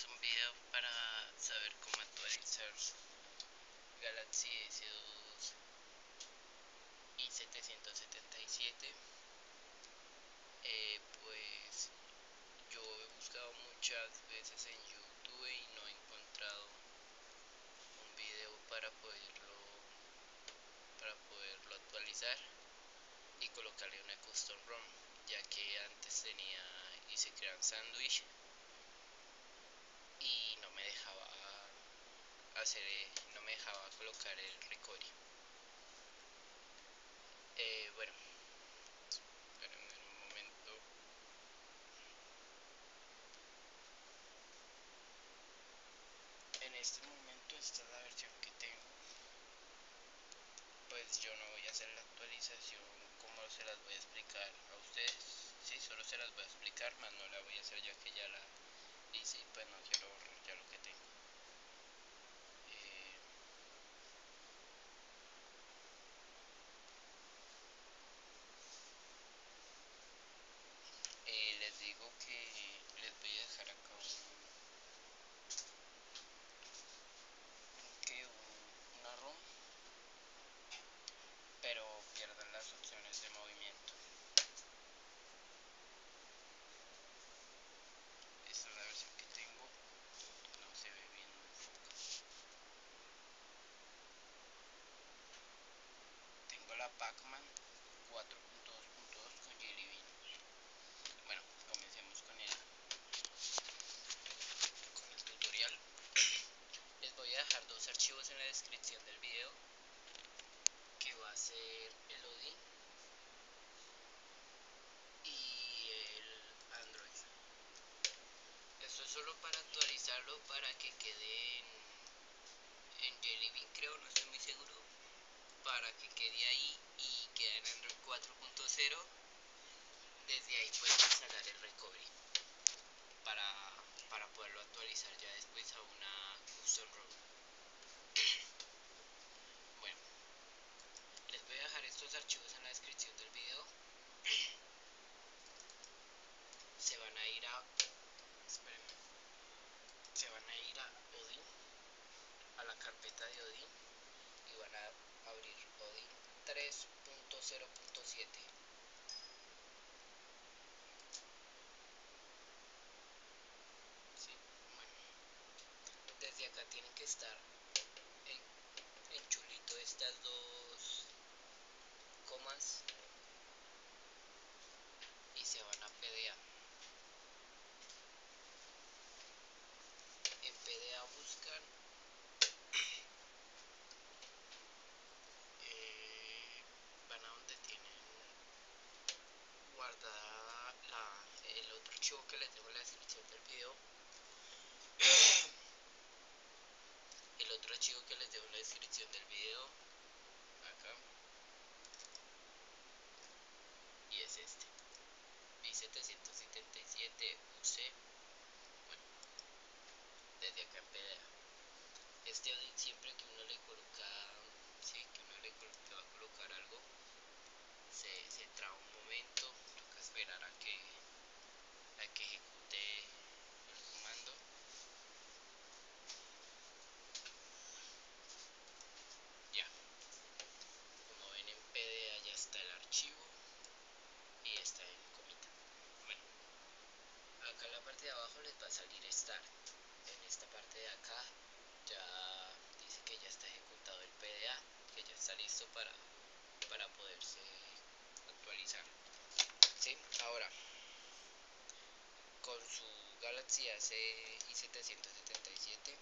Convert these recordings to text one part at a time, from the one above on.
es un video para saber cómo actualizar su Galaxy S2 i777. Pues yo he buscado muchas veces en YouTube y no he encontrado un video para poderlo actualizar y colocarle una custom ROM, ya que antes tenía y se crean sándwich y no me dejaba colocar el recovery. Bueno, esperen un momento. En este momento esta es la versión que tengo. Pues yo no voy a hacer la actualización como se las voy a explicar a ustedes. Sí, solo se las voy a explicar, más no la voy a hacer ya que ya la hice y pues no quiero borrar ya lo que tengo. Les digo que les voy a dejar acá una ROM, pero pierdan las opciones de movimiento. Esta es la versión que tengo, no se ve bien, no enfoca. Tengo la Pac-Man 4.2.2 con Jelly Bean. Bueno, comencemos con el tutorial. Les voy a dejar dos archivos en la descripción del video, que va a ser el ODI y el Android. Esto es solo para actualizarlo para que quede en Jelly Bean, creo, no estoy muy seguro, para que quede ahí y quede en Android 4.0. Desde ahí puedes instalar el recovery para poderlo actualizar ya después a una custom ROM. Bueno, les voy a dejar estos archivos en la descripción del video. Se van a ir a Odin, a la carpeta de Odin, y van a abrir Odin 3.0.7. Desde acá tienen que estar en chulito estas dos comas y se van a PDA. En PDA buscan van a donde tienen guardada el otro archivo que les tengo en la descripción del video. Otro archivo que les dejo en la descripción del video acá, y es este i777 UC. Bueno, desde acá en PDA este ODIN, siempre que uno le coloca va a colocar algo, se traba un momento, toca esperar a que ejecute el comando. Está el archivo y está en comita. Bueno, acá en la parte de abajo les va a salir estar. En esta parte de acá ya dice que ya está ejecutado el PDA, que ya está listo para poderse actualizar. ¿Sí? Ahora, con su Galaxy S2 i777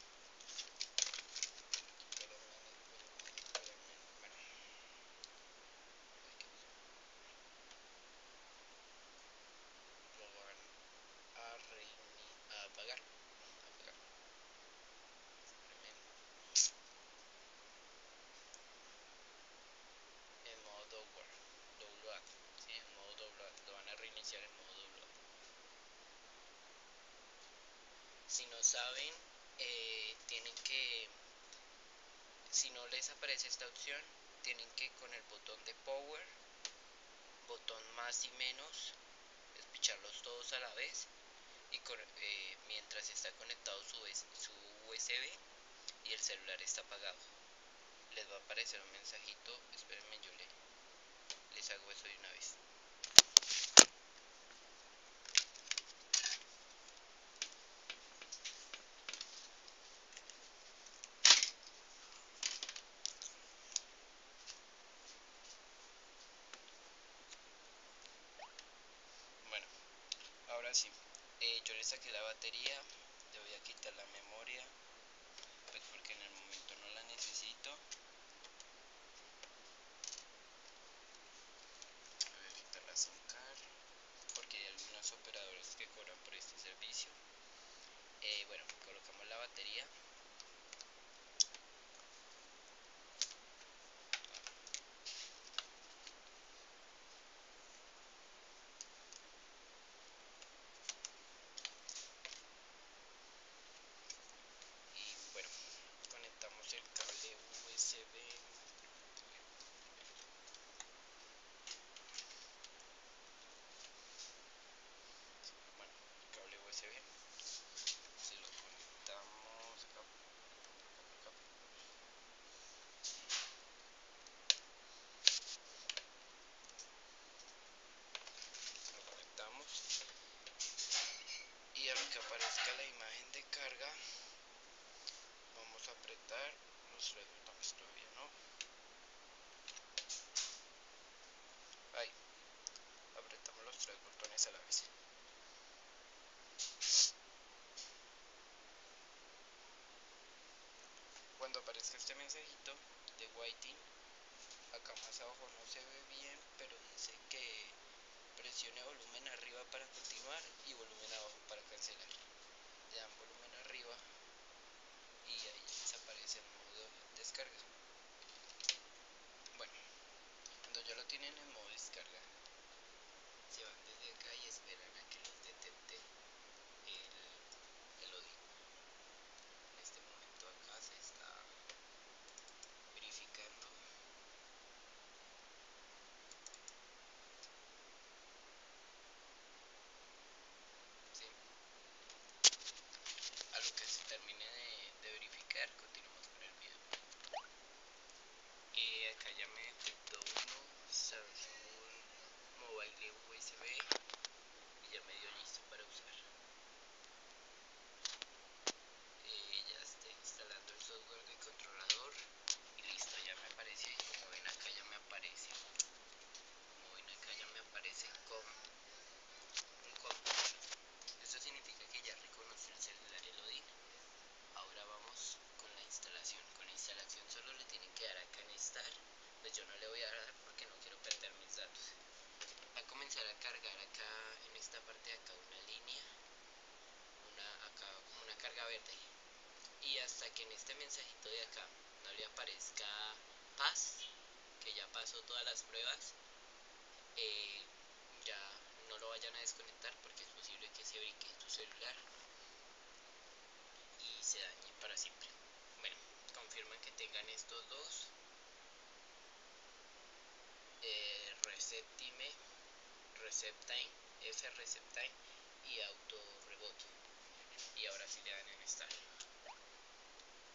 en modo download. Si no saben, si no les aparece esta opción, tienen que con el botón de power, botón más y menos, despicharlos todos a la vez y mientras está conectado su USB y el celular está apagado, les va a aparecer un mensajito. Espérenme, yo les hago eso de una vez. Sí, yo le saqué la batería, le voy a quitar la memoria, pues porque en el momento no la necesito. Voy a quitar la SIM card porque hay algunos operadores que cobran por este servicio. Bueno, colocamos la batería. El cable USB, bueno, el cable USB se lo conectamos acá. Lo conectamos y a lo que aparezca la imagen de carga vamos a apretar. Nuestro editamos todavía no. Ahí apretamos los tres botones a la vez. Cuando aparezca este mensajito de waiting, acá más abajo no se ve bien, pero dice que presione volumen arriba para continuar y volumen abajo para cancelar. Le dan volumen arriba y ahí desaparece el modo descarga. Bueno, cuando ya lo tienen en modo descarga, se van desde acá y esperan a que los detecte el audio. En este momento acá se está verificando. Sí. A lo que se termine de verificar, continuamos con el video. Y acá ya me detectó uno, Samsung Mobile USB, y ya me dio listo para usar. Ya está instalando el software del controlador y listo, ya me aparece. Como ven acá ya me aparece, con un código. Esto significa que ya reconoce el celular el ODI. Ahora vamos con la instalación. Con la instalación solo le tienen que dar acá en estar, pues yo no le voy a dar porque no quiero perder mis datos. Va a comenzar a cargar acá en esta parte de acá una línea, acá como una carga verde, y hasta que en este mensajito de acá no le aparezca paz, que ya pasó todas las pruebas, ya no lo vayan a desconectar porque es posible que se brique tu celular y se dañe para siempre. Bueno, confirman que tengan estos dos. Reset time y auto reboot. Y ahora sí le dan en estar.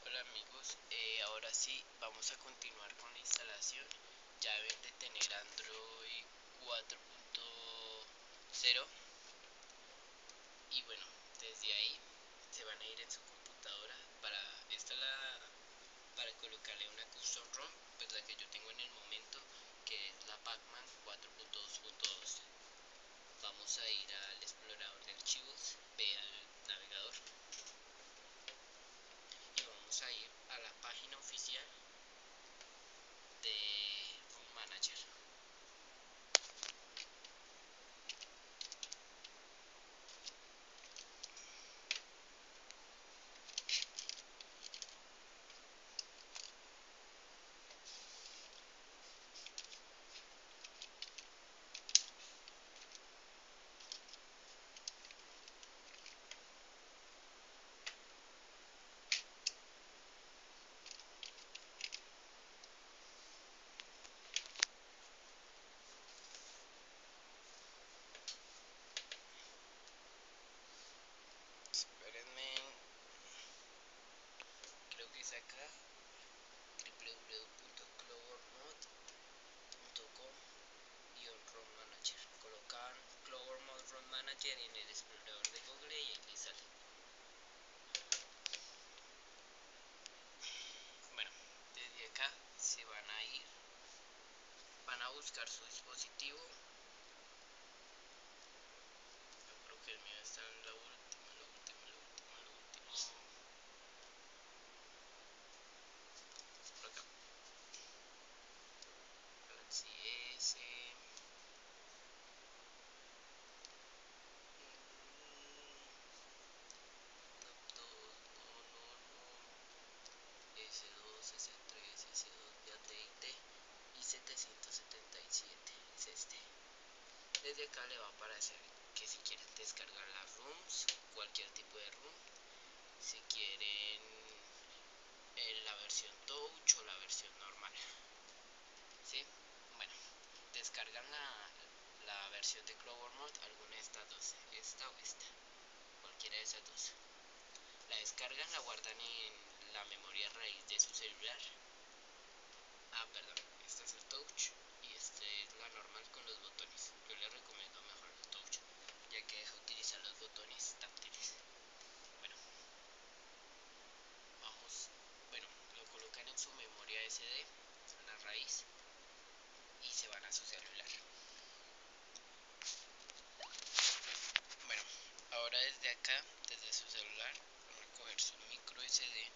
Hola amigos, ahora sí vamos a continuar con la instalación. Ya deben de tener Android 4.0 y bueno, desde ahí se van a ir en su computadora. Para colocarle una custom ROM, pues la que yo tengo en el momento, que es la Pac-Man 4.2.2. Vamos a ir al explorador de archivos, ve al navegador y vamos a ir a la página oficial de Room Manager. es acá www.clobormod.com y Room Manager. Colocan Clover Mode Room Manager en el explorador de Google y aquí sale. Bueno, desde acá se van a ir, van a buscar su dispositivo. Yo creo que el mío está en la última, por acá. Galaxy S2 i777. Es este. Desde acá le va a aparecer que si quieren descargar las rooms, cualquier tipo de room, si quieren la versión touch o la versión normal, ¿sí? Bueno, descargan la versión de Clover Mode, alguna de estas dos, esta o esta, cualquiera de esas dos. La descargan, la guardan en la memoria raíz de su celular. Perdón, este es el touch y este es la normal con los botones. Yo les recomiendo mejor el touch, ya que deja utilizar los botones táctiles. Bueno, vamos. Bueno, lo colocan en su memoria SD, en la raíz, y se van a su celular. Bueno, ahora desde acá, desde su celular, van a coger su micro SD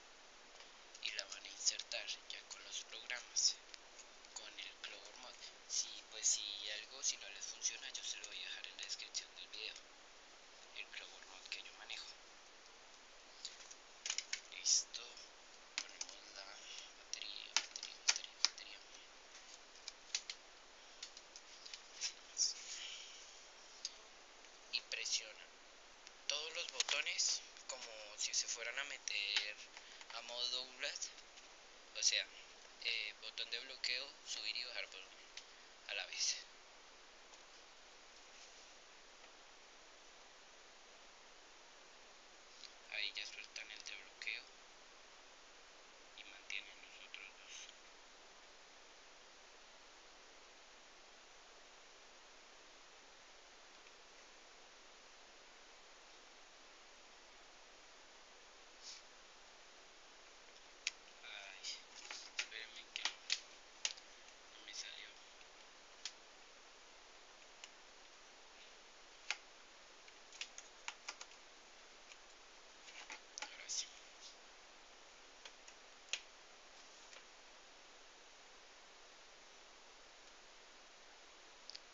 y la van a insertar ya con los programas, con el Clover Mode. Si no les funciona, yo se lo voy a dejar en la descripción del video, el Clover Mode que yo manejo. Listo. Presionan todos los botones como si se fueran a meter a modo blast, o sea, botón de bloqueo, subir y bajar volumen a la vez. Ahí ya sueltan el de bloqueo y mantienen los otros dos.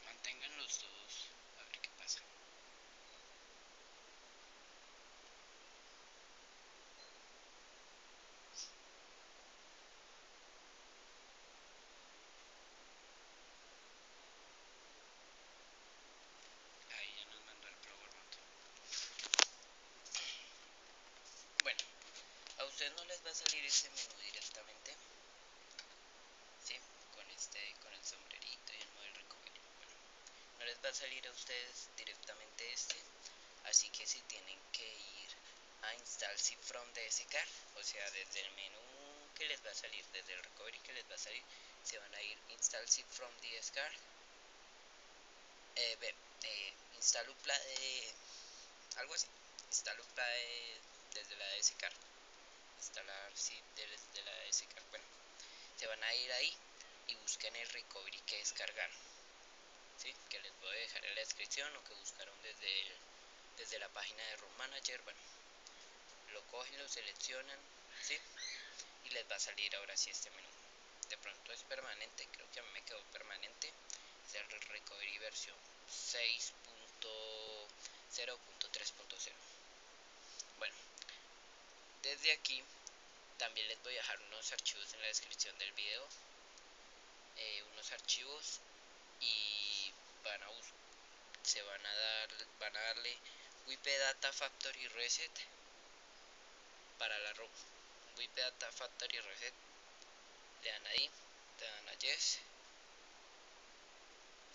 Mantengan los dos, a ver qué pasa. Ahí ya nos mandó el Clobormod. Bueno, a ustedes no les va a salir ese menú directamente, ¿sí? Con el sombrerito y el modo recovery. Bueno, no les va a salir a ustedes directamente este, así que si tienen que ir a install zip from DSK, o sea, desde el menú que les va a salir, desde el recovery que les va a salir, se van a ir install zip from DSK, install upla de algo así, install upla de, desde la DSK, instalar zip desde la DSK. Bueno, se van a ir ahí y busquen el recovery que descargaron, ¿sí? Que les voy a dejar en la descripción, o que buscaron desde la página de Room Manager. Bueno, lo cogen, lo seleccionan, ¿sí? Y les va a salir ahora sí este menú. De pronto es permanente, creo que a mí me quedó permanente. Es el recovery versión 6.0.3.0. Bueno, desde aquí también les voy a dejar unos archivos en la descripción del video, unos archivos, y van a darle WP Data Factory Reset para la ROM. WP Data Factory Reset, le dan ahí, le dan a yes,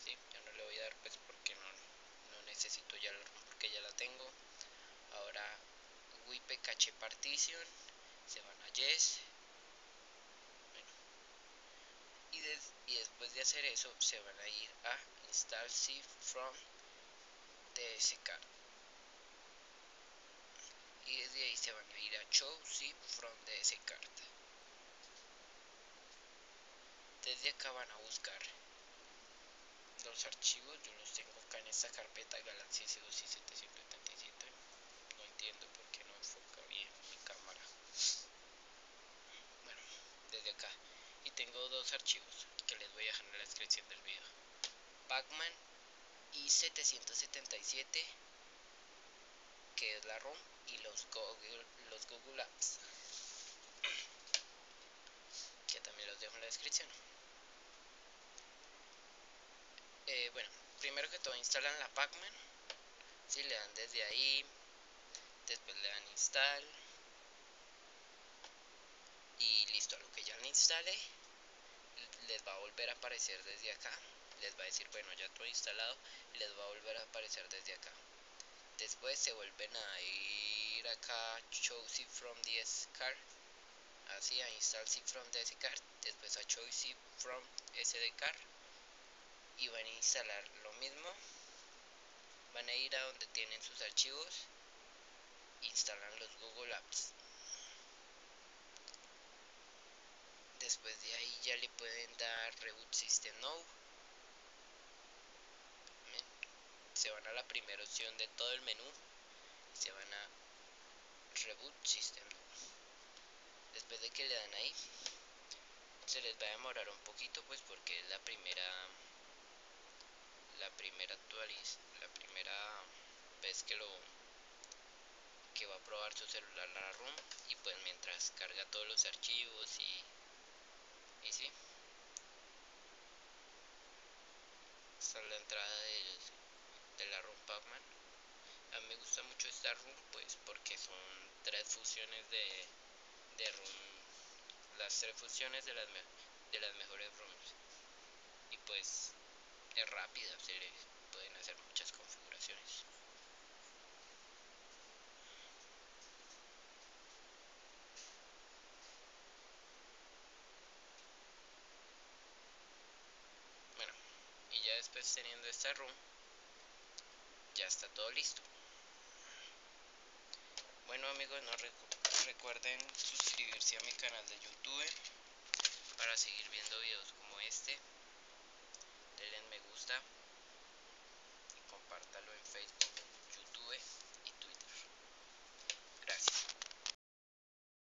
¿sí? Yo no le voy a dar, pues, porque no necesito ya la ROM, porque ya la tengo. Ahora WP Cache Partition, se van a yes. y después de hacer eso se van a ir a install zip from tsk y desde ahí se van a ir a show zip from tsk. Desde acá van a buscar los archivos, yo los tengo acá en esta carpeta Galaxy S2 i777. No entiendo por qué no enfoca bien mi cámara. Bueno, desde acá. Y tengo dos archivos que les voy a dejar en la descripción del video. Pac-Man i777, que es la ROM, y los Google Apps, que también los dejo en la descripción. Bueno, primero que todo instalan la Pac-Man. Si le dan desde ahí, después le dan install y listo. A lo que ya le instale les va a volver a aparecer desde acá, les va a decir bueno ya todo instalado, y les va a volver a aparecer desde acá. Después se vuelven a ir acá show zip from DS card, así a install zip from DS card, después a show zip from SD card, y van a instalar lo mismo. Van a ir a donde tienen sus archivos, instalan los Google Apps. Después de ahí ya le pueden dar Reboot System Now. Se van a la primera opción de todo el menú y se van a Reboot System Now. Después de que le dan ahí, se les va a demorar un poquito, pues porque es la primera vez que va a probar su celular la ROM, y pues mientras carga todos los archivos y sí. Esta es la entrada de la ROM Pac-Man. A mí me gusta mucho esta ROM, pues porque son tres fusiones de ROM, las tres fusiones de las mejores ROMs, y pues es rápida, se le pueden hacer muchas configuraciones. Bueno, y ya después teniendo esta ROM ya está todo listo. Bueno amigos, no recuerden suscribirse a mi canal de YouTube para seguir viendo videos como este. Denle me gusta.